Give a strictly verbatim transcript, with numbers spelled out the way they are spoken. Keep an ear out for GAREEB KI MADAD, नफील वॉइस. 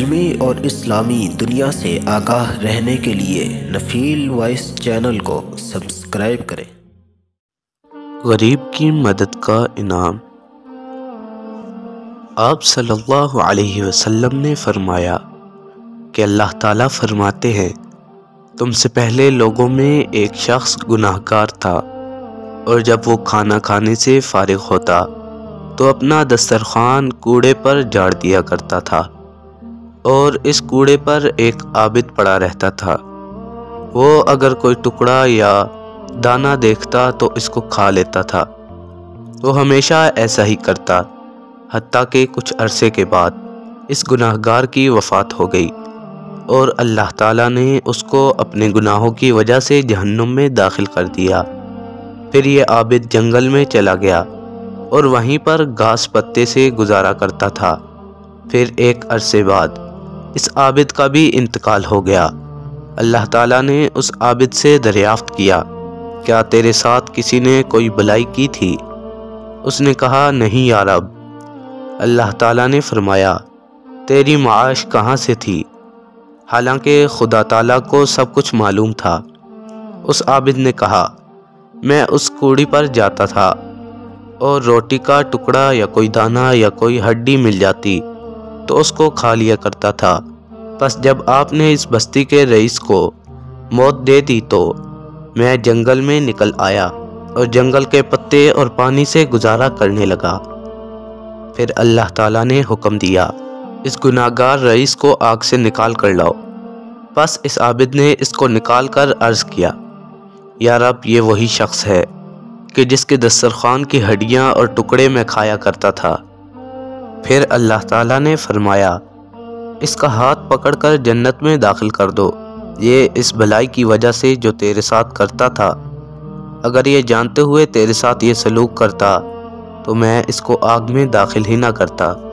इल्मी और इस्लामी दुनिया से आगाह रहने के लिए नफील वॉइस चैनल को सब्सक्राइब करें। गरीब की मदद का इनाम। आप सल्लल्लाहु अलैहि वसल्लम ने फरमाया कि अल्लाह ताला फरमाते हैं, तुमसे पहले लोगों में एक शख्स गुनाहगार था और जब वो खाना खाने से फारिग होता तो अपना दस्तरखान कूड़े पर झाड़ दिया करता था और इस कूड़े पर एक आबिद पड़ा रहता था। वो अगर कोई टुकड़ा या दाना देखता तो इसको खा लेता था। वो हमेशा ऐसा ही करता, हत्ता कि कुछ अरसे के बाद इस गुनाहगार की वफ़ात हो गई और अल्लाह ताला ने उसको अपने गुनाहों की वजह से जहन्नुम में दाखिल कर दिया। फिर ये आबिद जंगल में चला गया और वहीं पर घास पत्ते से गुजारा करता था। फिर एक अरसे बाद इस आबिद का भी इंतकाल हो गया। अल्लाह ताला ने उस आबिद से दरियाफ्त किया, क्या तेरे साथ किसी ने कोई भलाई की थी? उसने कहा, नहीं या रब। अल्लाह ताला ने फरमाया, तेरी माश कहाँ से थी? हालांकि खुदा ताला को सब कुछ मालूम था। उस आबिद ने कहा, मैं उस कूड़ी पर जाता था और रोटी का टुकड़ा या कोई दाना या कोई हड्डी मिल जाती तो उसको खा लिया करता था। बस जब आपने इस बस्ती के रईस को मौत दे दी तो मैं जंगल में निकल आया और जंगल के पत्ते और पानी से गुजारा करने लगा। फिर अल्लाह ताला ने हुक्म दिया, इस गुनाहगार रईस को आग से निकाल कर लाओ। बस इस आबिद ने इसको निकाल कर अर्ज़ किया, या रब, ये वही शख्स है कि जिसके दस्तरखान की हड्डियाँ और टुकड़े मैं खाया करता था। फिर अल्लाह ताला ने फरमाया, इसका हाथ पकड़कर जन्नत में दाखिल कर दो, ये इस भलाई की वजह से जो तेरे साथ करता था। अगर ये जानते हुए तेरे साथ ये सलूक करता तो मैं इसको आग में दाखिल ही ना करता।